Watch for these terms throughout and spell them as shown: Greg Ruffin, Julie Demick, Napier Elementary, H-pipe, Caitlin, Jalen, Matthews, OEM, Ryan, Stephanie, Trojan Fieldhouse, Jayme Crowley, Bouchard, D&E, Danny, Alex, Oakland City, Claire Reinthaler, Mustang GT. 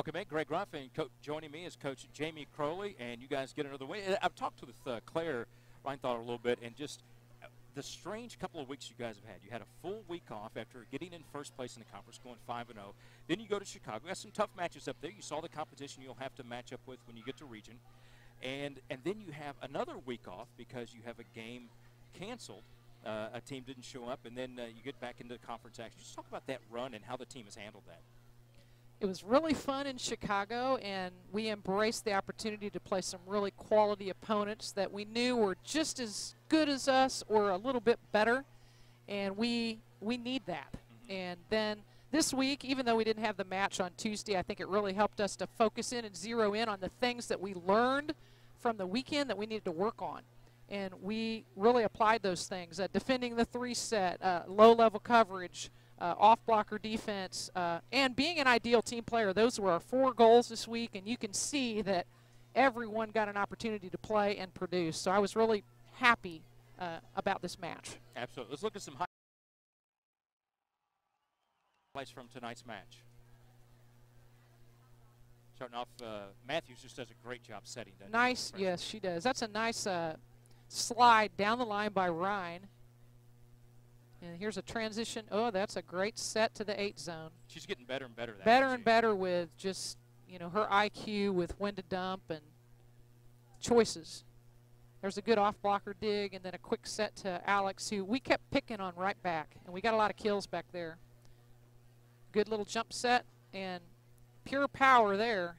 Welcome in, Greg Ruffin. Joining me is Coach Jayme Crowley, and you guys get another win. I've talked with Claire Reinthaler a little bit, and just the strange couple of weeks you guys have had. You had a full week off after getting in first place in the conference, going 5-0. Then you go to Chicago. You got some tough matches up there. You saw the competition you'll have to match up with when you get to region. And then you have another week off because you have a game canceled. A team didn't show up, and then you get back into conference action. Just talk about that run and how the team has handled that. It was really fun in Chicago, and we embraced the opportunity to play some really quality opponents that we knew were just as good as us or a little bit better, and we need that. Mm-hmm. And then this week, even though we didn't have the match on Tuesday, I think it really helped us to focus in and zero in on the things that we learned from the weekend that we needed to work on. And we really applied those things, defending the three set, low-level coverage, off-blocker defense, and being an ideal team player. Those were our four goals this week, and you can see that everyone got an opportunity to play and produce. So I was really happy about this match. Absolutely. Let's look at some highlights from tonight's match. Starting off, Matthews just does a great job setting that. Nice. Yes, she does. That's a nice slide down the line by Ryan. And here's a transition. Oh, that's a great set to the 8 zone. She's getting better and better. Better with just, you know, her IQ with when to dump and choices. There's a good off-blocker dig and then a quick set to Alex, who we kept picking on right back. And we got a lot of kills back there. Good little jump set and pure power there.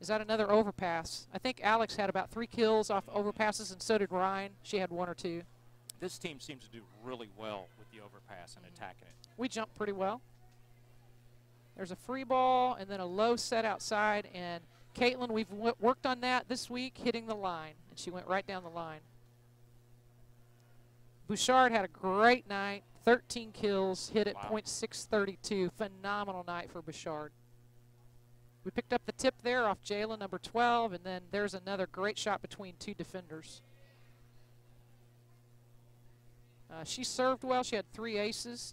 Is that another overpass? I think Alex had about 3 kills off overpasses, and so did Ryan. She had 1 or 2. This team seems to do really well with the overpass and attacking it. We jump pretty well. There's a free ball and then a low set outside. And Caitlin, we've worked on that this week, hitting the line. And she went right down the line. Bouchard had a great night, 13 kills, hit at .632. Phenomenal night for Bouchard. We picked up the tip there off Jalen, number 12, and then there's another great shot between 2 defenders. She served well. She had 3 aces.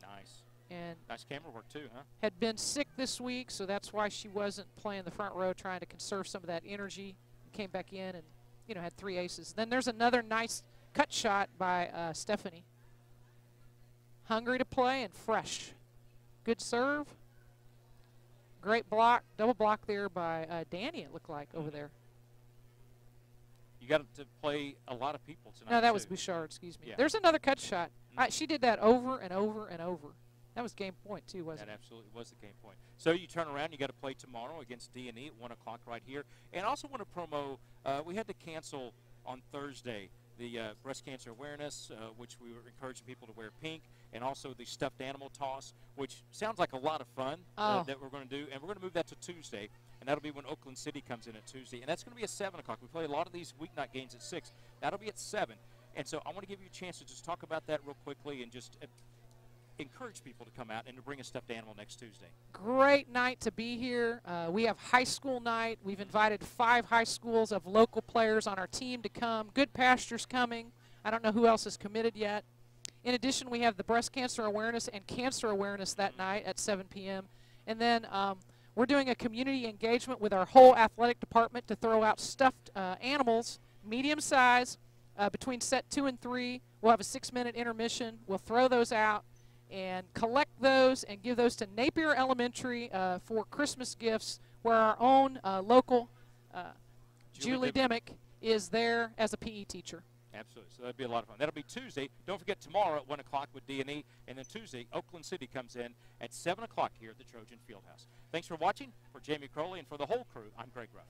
Nice. And nice camera work too, huh? Had been sick this week, so that's why she wasn't playing the front row, trying to conserve some of that energy. Came back in and, you know, had 3 aces. Then there's another nice cut shot by Stephanie. Hungry to play and fresh. Good serve. Great block, double block there by Danny, it looked like, over there. You got to play a lot of people tonight. No, that was Bouchard, excuse me. Yeah. There's another cut shot. Mm-hmm. She did that over and over and over. That was game point, too, wasn't it? That absolutely was the game point. So you turn around, you got to play tomorrow against D&E at 1 o'clock right here. And I also want to promo, we had to cancel on Thursday the breast cancer awareness, which we were encouraging people to wear pink, and also the stuffed animal toss, which sounds like a lot of fun that we're going to do. And we're going to move that to Tuesday, and that'll be when Oakland City comes in at Tuesday. And that's going to be at 7 o'clock. We play a lot of these weeknight games at 6. That'll be at 7. And so I want to give you a chance to just talk about that real quickly and just encourage people to come out and to bring a stuffed animal next Tuesday. Great night to be here. We have high school night. We've invited 5 high schools of local players on our team to come. Good Pasture's coming. I don't know who else is committed yet. In addition, we have the breast cancer awareness and cancer awareness that night at 7 p.m. And then we're doing a community engagement with our whole athletic department to throw out stuffed animals, medium size, between set 2 and 3. We'll have a 6-minute intermission. We'll throw those out and collect those and give those to Napier Elementary for Christmas gifts, where our own local Julie Demick is there as a PE teacher. Absolutely. So that'd be a lot of fun. That'll be Tuesday. Don't forget tomorrow at 1 o'clock with D&E, and then Tuesday, Oakland City comes in at 7 o'clock here at the Trojan Fieldhouse. Thanks for watching. For Jayme Crowley and for the whole crew, I'm Greg Ruff.